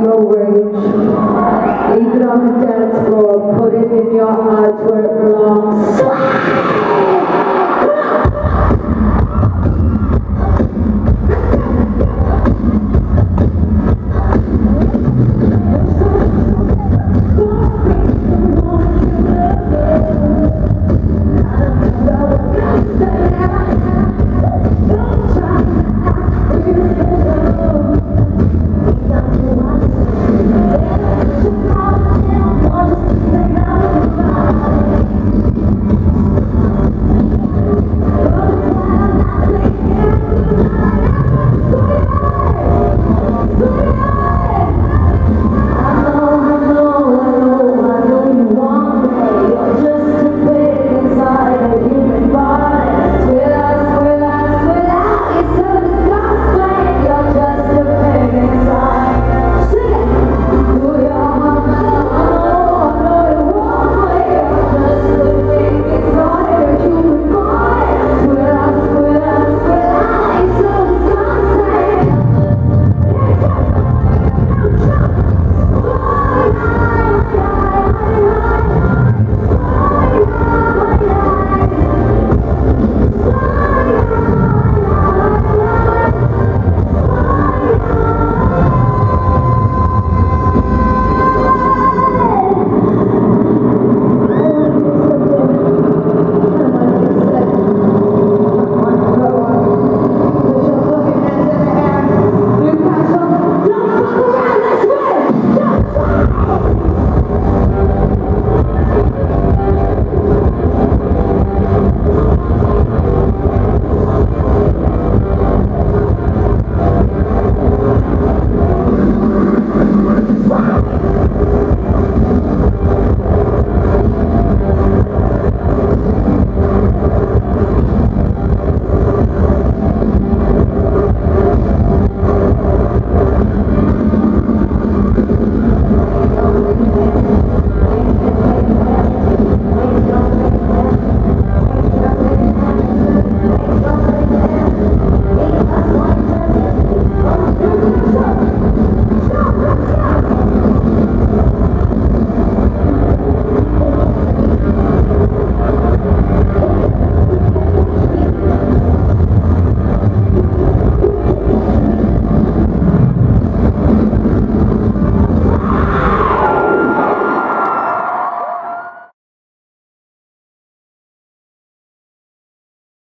low range, economic dance floor, put it in your eyes.